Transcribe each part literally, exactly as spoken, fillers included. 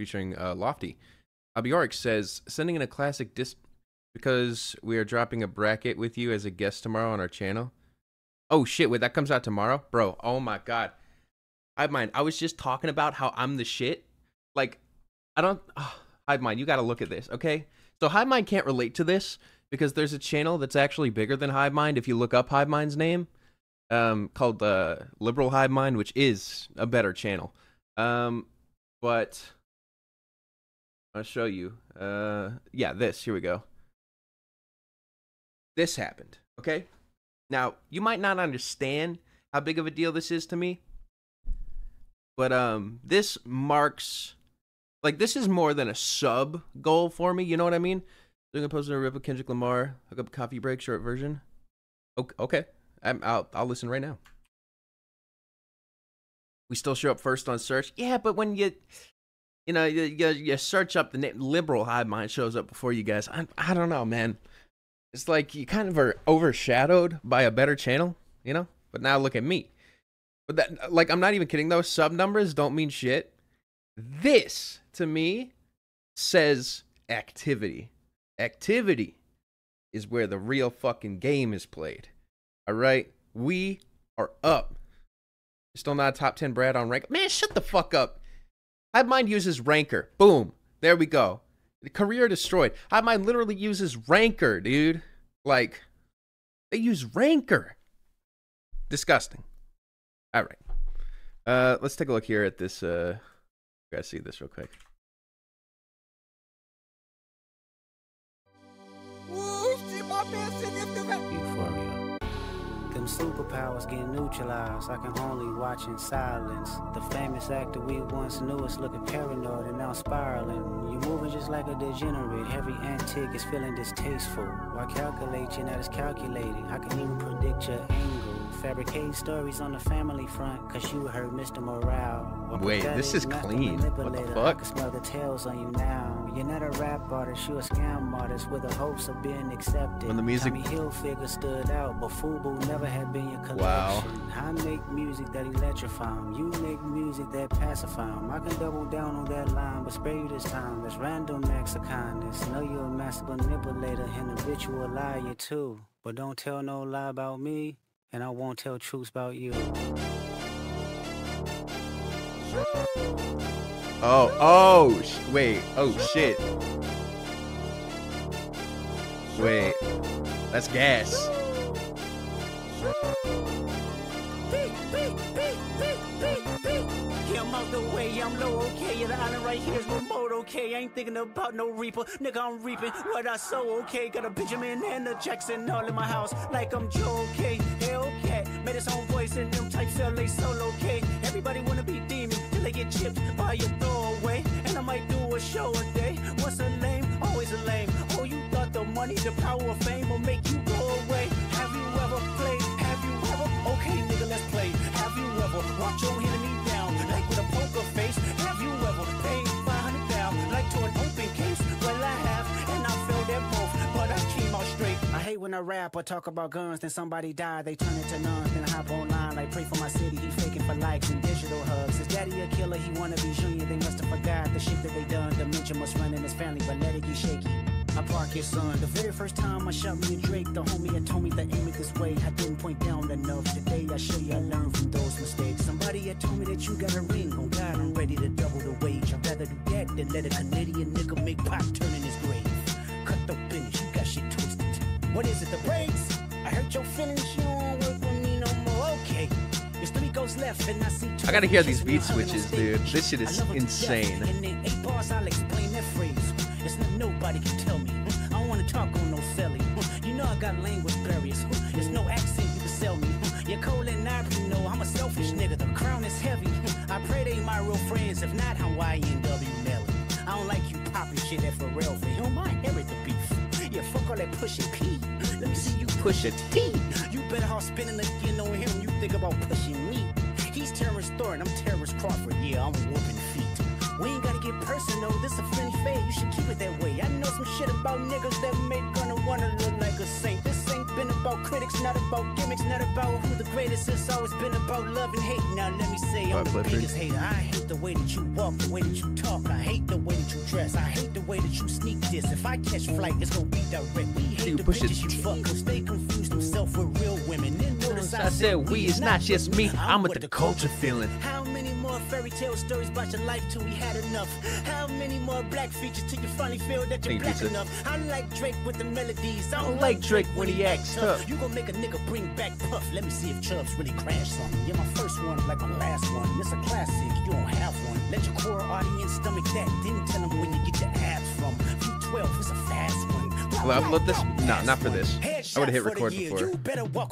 featuring uh, Lofty. Abioric says, sending in a classic disc because we are dropping a bracket with you as a guest tomorrow on our channel. Oh shit, wait, that comes out tomorrow? Bro, oh my god. Hivemind, I was just talking about how I'm the shit. Like, I don't... Oh, Hivemind, you gotta look at this, okay? So Hivemind can't relate to this because there's a channel that's actually bigger than Hivemind if you look up Hivemind's name, um, called uh, Liberal Hivemind, which is a better channel. Um, but... I'll show you. Uh, yeah, this. Here we go. This happened, okay? Now, you might not understand how big of a deal this is to me, but um, this marks... Like, this is more than a sub goal for me, you know what I mean? They're going to post a rip of Kendrick Lamar, hook up coffee break, short version. Okay, I'm, I'll, I'll listen right now. We still show up first on search. Yeah, but when you... You know, you, you, you search up the name, Liberal Hivemind shows up before you guys. I, I don't know, man. It's like you kind of are overshadowed by a better channel, you know? But now look at me. But that, like, I'm not even kidding, though. Sub numbers don't mean shit. This, to me, says activity. Activity is where the real fucking game is played. All right? We are up. Still not a top ten Brad on Rank. Man, shut the fuck up. Hivemind uses Rancor. Boom. There we go. The career destroyed. Hivemind literally uses Rancor, dude. Like, they use Rancor. Disgusting. All right. Uh, let's take a look here at this. Uh, you guys see this real quick. Superpowers get neutralized. I can only watch in silence. The famous actor we once knew is looking paranoid and now spiraling. You're moving just like a degenerate. Every antic is feeling distasteful. Why calculate? You're not as calculating. I can even predict your angle. Fabricating stories on the family front, cause you heard Mister Morale. Wait, this is clean. What the fuck? I smell the tails on you now. You're not a rap artist, you're a scam artist with the hopes of being accepted. When the music Tommy Hilfiger stood out, but FUBU never had been your collection. Wow. I make music that electrifying. You make music that pacifying. I can double down on that line, but spare you this time. There's random acts of kindness. Know you're a master manipulator and a habitual liar too. But don't tell no lie about me. And I won't tell truths about you. Oh, oh, sh wait, oh shit. Wait, that's gas. I'm out the way, I'm low, okay. Yeah, the island right here is remote, okay. I ain't thinking about no reaper, nigga. I'm reaping what I sow, okay. Got a Benjamin and a Jackson all in my house, like I'm Joe, okay. Hellcat made his own voice and them types L A solo, okay. Everybody wanna be demon till they get chipped by your throwaway. And I might do a show a day. What's a name? Always a lame. Oh, you thought the money, the power of fame will make you go away. Have you ever played? Have you ever? Okay, nigga, let's play. Have you ever? Watch your enemy down. With a poker face, have you ever paid five hundred thousand like to an open case? Well, I have, and I felt that both, but I came out straight. I hate when I rap or talk about guns, then somebody died, they turn into nuns, then I hop online like pray for my city, he faking for likes and digital hugs. His daddy a killer, he wanna be junior, they must have forgot the shit that they done. Dementia must run in his family, but let it get shaky. I park your son. The very first time I shot me a Drake, the homie had told me to aim it this way. I didn't point down enough. Today I show you I learned from those mistakes. Somebody had told me that you got a ring. Oh God, I'm ready to double the wage. I'd rather do that than let a Canadian nigga make pop turn in his grave. Cut the finish, you got shit twisted. What is it, the brakes? I hurt your feelings, you don't work with me no more. Okay, there's three goes left and I see two. I gotta hear these beat switches, dude. This shit is insane. And in eight bars, I'll explain that phrase. It's not nobody can tell me. I don't wanna talk on no celly. You know I got language barriers. There's no accent you can sell me. You're cold and I you know I'm a selfish nigga. The crown is heavy. I pray they my real friends. If not, I'm Y N W Melly. I don't like you popping shit at Pharrell for him. I inherit the beef. Yeah, fuck all that pushing P. Let me see you push a T. You better off spinning again on him. You think about pushing me. He's Terrence Thornton. I'm Terrence Crawford. Yeah, I'm whooping feet. We ain't gotta get personal, this a friendly fan, you should keep it that way. I know some shit about niggas that make gonna wanna look like a saint. This ain't been about critics, not about gimmicks, not about who the greatest is. Always been about love and hate. Now let me say, I'm the biggest hater. I hate the way that you walk, the way that you talk. I hate the way that you dress. I hate the way that you sneak this. If I catch flight, it's gonna be direct. We hate the bitches you fuck, cause they confuse themselves with real women. Then notice I said we, it's not just me. I'm with the culture feeling. How many more fairy tale stories about your life till we had enough? How many more black features till you finally feel that you're black enough? I like Drake with the melodies. I don't like Drake when he acts tough. You gonna make a nigga bring back Puff. Let me see if Chubbs really crashed something. You're my first one, like my last one. It's a classic, you don't have one. Let your core audience stomach that. Then tell them when you get your abs from. V twelve is a fast one. Well, I love this. No, not for this. I would have hit record before.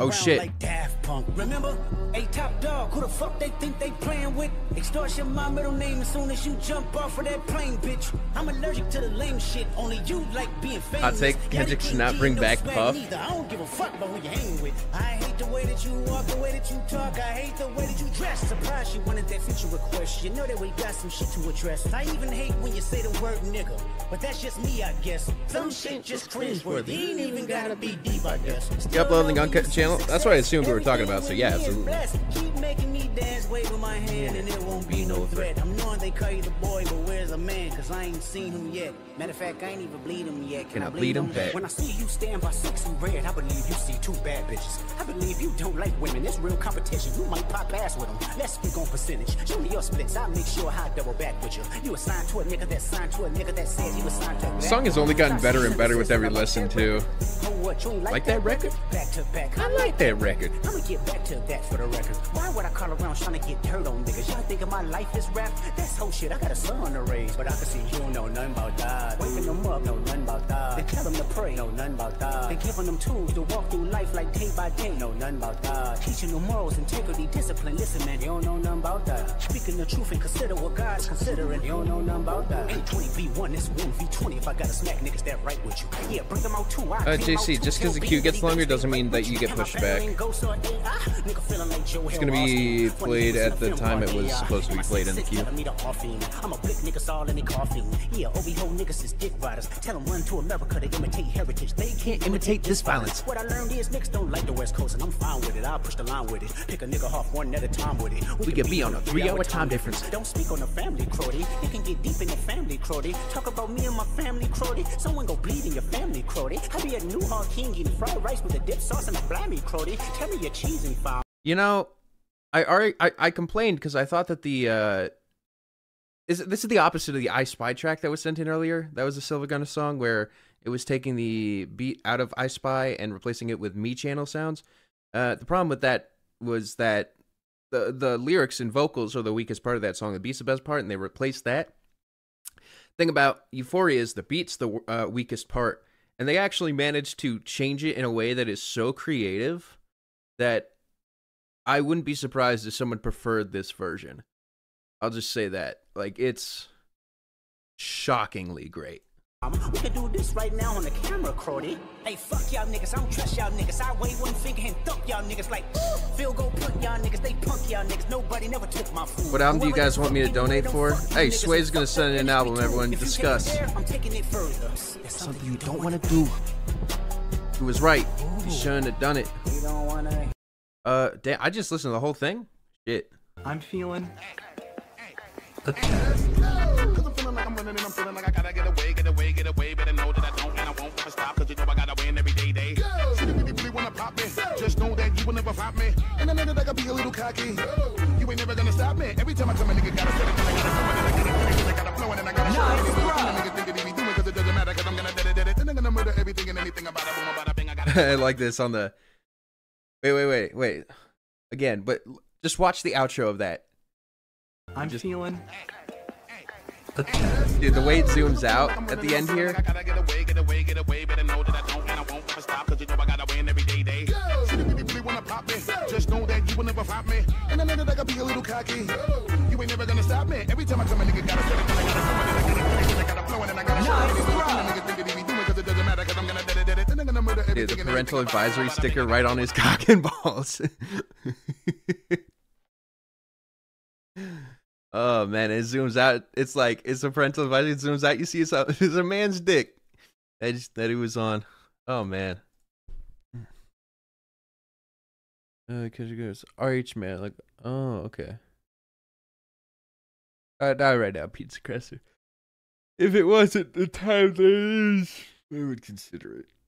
Oh shit. Like Daft Punk. Remember? A top dog. Who the fuck they think they playing with? Extortion my middle name as soon as you jump off of that plane, bitch. I'm allergic to the lame shit. Only you like being famous. I'll take Kendrick should not bring back Puff. I don't give a fuck about who you hang with. I hate the way that you walk, the way that you talk. I hate the way that you dress. Surprise, you wanted that feature request. You know that we got some shit to address. I even hate when you say the word nigga. But that's just me, I guess. Some shit just cringeworthy. You ain't even gotta be deep, I guess. You're uploading the Uncut channel? That's what I assumed we were talking about, so yeah, absolutely. Keep making me dance, wave with my hand, and it won't be no threat. I'm knowing they call you the boy, but where's a man? Cause I ain't seen him yet. Matter of fact, I ain't even bleed him yet. Can I bleed him back? When I see you stand by six and red, I believe you see two bad bitches. I believe you don't like women. It's real competition. You might pop ass with them. Let's speak on percentage. Show me your splits. I'll make sure I double back with you. You assigned to a nigga that signed to a nigga that says he was signed to a nigga. The song has only gotten better and better with every lesson too. Like that record? Back to back. I like that record. I'm gonna get back to that for the record. Why would I call around trying to get dirt on niggas? Y'all thinking my life is rap? That's whole shit. I got a son to raise, but I can see you don't know nothing about that. Waking them up, know nothing about that. They tell them to pray, know nothing about that. They giving them tools to walk through life like day by day, know nothing about that. Teaching them morals, integrity, discipline. Listen, man, they don't know nothing about that. Speaking the truth and consider what God's considering. They don't know nothing about that. Ain't twenty v one, it's one v twenty. If I gotta smack niggas that right with you. Yeah, bring them out too. Uh, J C, just because the queue gets longer doesn't mean that you get pushed back. It's gonna be played at the time it was supposed to be played in the queue. I'm a big niggas all in the coffee. Yeah, O B O niggas is dick riders. Tell them run to America to imitate heritage. They can't imitate this violence. What I learned is niggas don't like the West Coast, and I'm fine with it. I'll push the line with it. Pick a nigga off one at a time with it. We, we could be on a three-hour time difference. Don't speak on the family, Crody. You can get deep in the family, Crody. Talk about me and my family, Crody. Someone go bleed in your family, Crody. I be a new hog king eating fried rice with a dip sauce and a blimey, Crody. Tell me your cheese and foul. You know, I already I, I complained because I thought that the uh is this is the opposite of the I Spy track that was sent in earlier. That was a Siivagunner song where it was taking the beat out of I Spy and replacing it with me channel sounds. Uh the problem with that was that the the lyrics and vocals are the weakest part of that song. The beat's the best part, and they replaced that. Thing about Euphoria is the beat's the uh, weakest part, and they actually managed to change it in a way that is so creative that I wouldn't be surprised if someone preferred this version. I'll just say that. Like, it's shockingly great. We can do this right now on the camera, Crody. Hey, fuck y'all niggas, I don't trust y'all niggas. I wave one finger and thump y'all niggas like, ooh, field goal punk y'all niggas, they punk y'all niggas. Nobody never took my food. What album do you guys want me to donate for? Hey, Sway's gonna send an album, everyone. Discuss. I'm taking it further. That's something you don't want to do. He was right. He shouldn't have done it. You don't want to... Uh, damn, I just listened to the whole thing? Shit. I'm feeling... I'm running and I'm feeling like I gotta get away, get away, get away. Better know that I don't and I won't ever stop, cause you know I gotta win every day, day. See the nitty-bitty wanna pop me, just know that you will never pop me. And I know that I gotta be a little cocky, you ain't never gonna stop me. Every time I come a nigga gotta set it, I gotta I gotta flow and I gotta show it. Niggas think it be doing, cause it doesn't matter, cause I'm gonna dead it. And I'm gonna murder everything and anything about it, boom, about a thing, I gotta. I like this on the... Wait, wait, wait, wait. Again, but just watch the outro of that. I'm just... feeling... Dude, the way it zooms out at the end here. Dude, the parental advisory sticker right on his cock and balls. Oh man, it zooms out. It's like it's a parental advice. It zooms out. You see, it's a, it's a man's dick that just, that he was on. Oh man. Uh, Kendrick goes R H man. Like, oh okay. I die right now, Pizza Cresser. If it wasn't the time there is, I would consider it.